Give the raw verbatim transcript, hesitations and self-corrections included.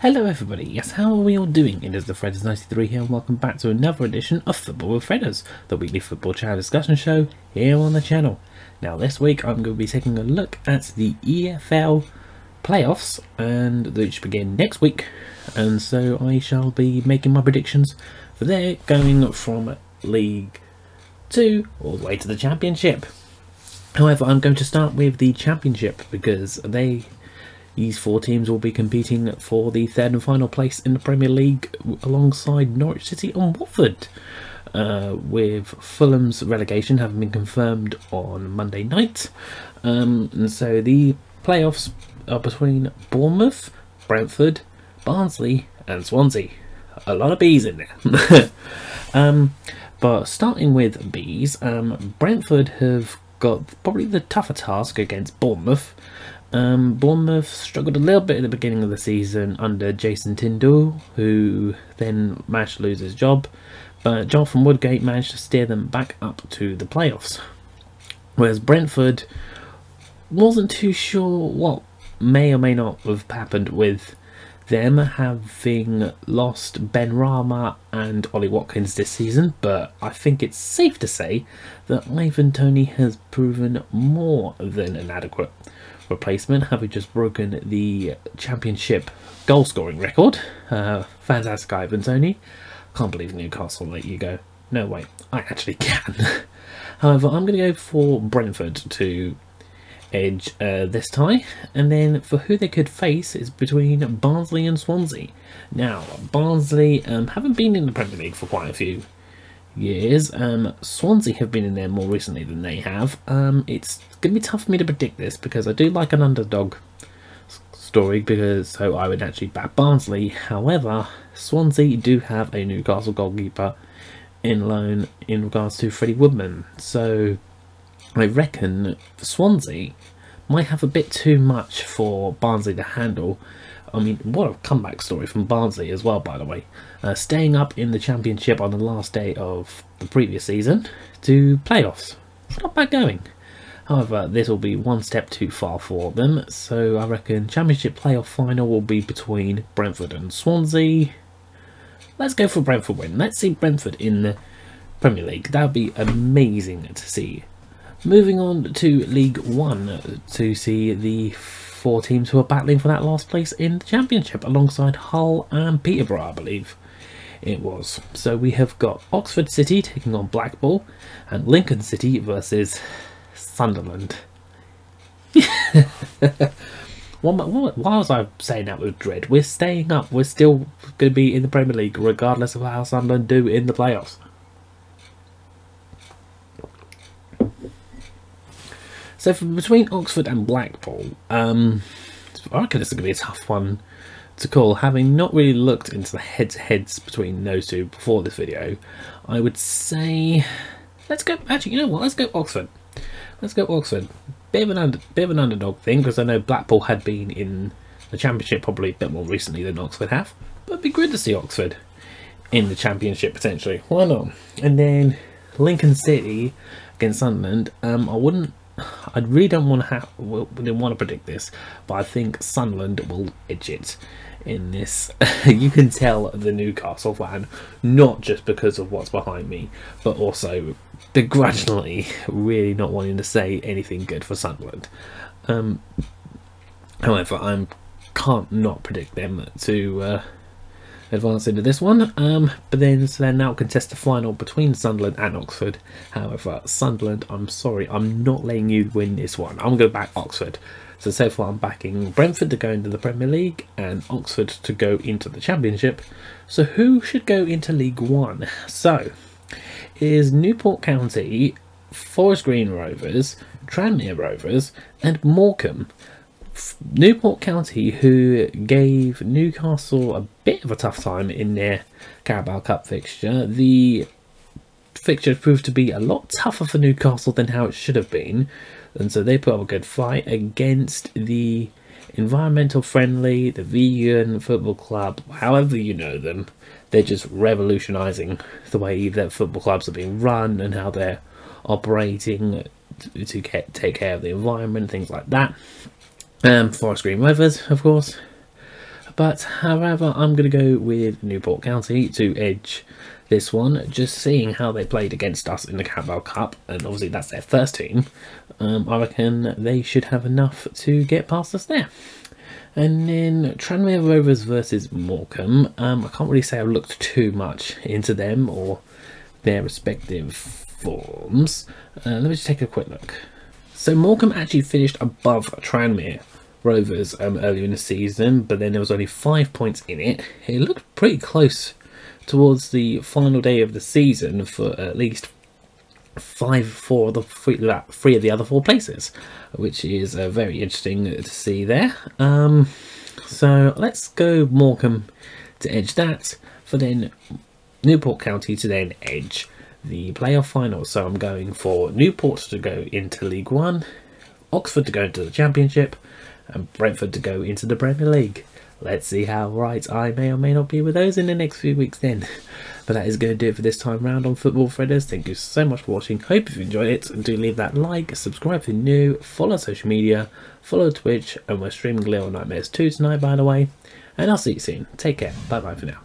Hello everybody, yes, how are we all doing? It is the Fredders ninety-three here and welcome back to another edition of Football with Fredders, the weekly football channel discussion show here on the channel. Now this week I'm going to be taking a look at the E F L playoffs, and they should begin next week, and so I shall be making my predictions for there, going from League two all the way to the Championship. However, I'm going to start with the Championship because they... These four teams will be competing for the third and final place in the Premier League alongside Norwich City and Watford, uh, with Fulham's relegation having been confirmed on Monday night. Um, and so the playoffs are between Bournemouth, Brentford, Barnsley and Swansea. A lot of B's in there. um, but starting with B's, um, Brentford have got probably the tougher task against Bournemouth. Um, Bournemouth struggled a little bit at the beginning of the season under Jason Tyndall, who then managed to lose his job, but Jonathan Woodgate managed to steer them back up to the playoffs, whereas Brentford wasn't too sure what may or may not have happened with them, having lost Benrahma and Ollie Watkins this season, but I think it's safe to say that Ivan Toney has proven more than an adequate replacement, having just broken the Championship goal scoring record. Uh, fantastic, Ivan Toney. Can't believe Newcastle let you go. No way, I actually can. However, I'm going to go for Brentford to edge uh, this tie, and then for who they could face is between Barnsley and Swansea. Now, Barnsley um, haven't been in the Premier League for quite a few years. Um, Swansea have been in there more recently than they have. Um, it's going to be tough for me to predict this because I do like an underdog story, because so I would actually back Barnsley. However, Swansea do have a Newcastle goalkeeper in loan in regards to Freddie Woodman, so I reckon Swansea might have a bit too much for Barnsley to handle. I mean, what a comeback story from Barnsley as well, by the way. Uh, staying up in the Championship on the last day of the previous season to playoffs. It's not bad going. However, this will be one step too far for them. So I reckon Championship playoff final will be between Brentford and Swansea. Let's go for Brentford win. Let's see Brentford in the Premier League. That would be amazing to see. Moving on to League One to see the four teams who are battling for that last place in the Championship alongside Hull and Peterborough, I believe it was. So we have got Oxford City taking on Blackpool and Lincoln City versus Sunderland. Why was I saying that with dread? We're staying up. We're still going to be in the Premier League regardless of how Sunderland do in the playoffs. So from between Oxford and Blackpool, um, I reckon this is going to be a tough one to call. Having not really looked into the head-to-heads between those two before this video, I would say let's go. Actually, you know what? Let's go Oxford. Let's go Oxford. Bit of an under, bit of an underdog thing, because I know Blackpool had been in the Championship probably a bit more recently than Oxford have, but it'd be good to see Oxford in the Championship potentially. Why not? And then Lincoln City against Sunderland. Um, I wouldn't. I really don't want to have, well, didn't want to predict this, but I think Sunderland will edge it in this. You can tell the Newcastle fan, not just because of what's behind me, but also begrudgingly really not wanting to say anything good for Sunderland. Um, however, I can't not predict them to uh, advance into this one. Um, but then so they're now contest the final between Sunderland and Oxford. However, Sunderland, I'm sorry, I'm not letting you win this one. I'm going to back Oxford. So so far I'm backing Brentford to go into the Premier League and Oxford to go into the Championship. So who should go into League One? So it is Newport County, Forest Green Rovers, Tranmere Rovers and Morecambe. Newport County, who gave Newcastle a bit of a tough time in their Carabao Cup fixture. The fixture proved to be a lot tougher for Newcastle than how it should have been, and so they put up a good fight against the environmental friendly, the vegan football club, however you know them. They're just revolutionising the way that football clubs are being run and how they're operating to get, take care of the environment, things like that. Um, Forest Green Rovers, of course. But however, I'm going to go with Newport County to edge this one, just seeing how they played against us in the Carabao Cup, and obviously that's their first team. Um, I reckon they should have enough to get past us there. And then Tranmere Rovers versus Morecambe. Um, I can't really say I've looked too much into them or their respective forms. Uh, let me just take a quick look. So Morecambe actually finished above Tranmere Rovers um, earlier in the season, but then there was only five points in it. It looked pretty close towards the final day of the season for at least five, four of the three, three of the other four places, which is uh, very interesting to see there. Um, so let's go Morecambe to edge that, for then Newport County to then edge the playoff final. So I'm going for Newport to go into League One, Oxford to go into the Championship, and Brentford to go into the Premier League. Let's see how right I may or may not be with those in the next few weeks then. But that is going to do it for this time round on Football Fredders. Thank you so much for watching. Hope you've enjoyed it. And do leave that like, subscribe if you're new, follow social media, follow Twitch, and we're streaming Little Nightmares two tonight, by the way. And I'll see you soon. Take care. Bye bye for now.